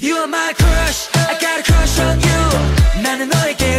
You are my crush. I got a crush on you. 나는 너에게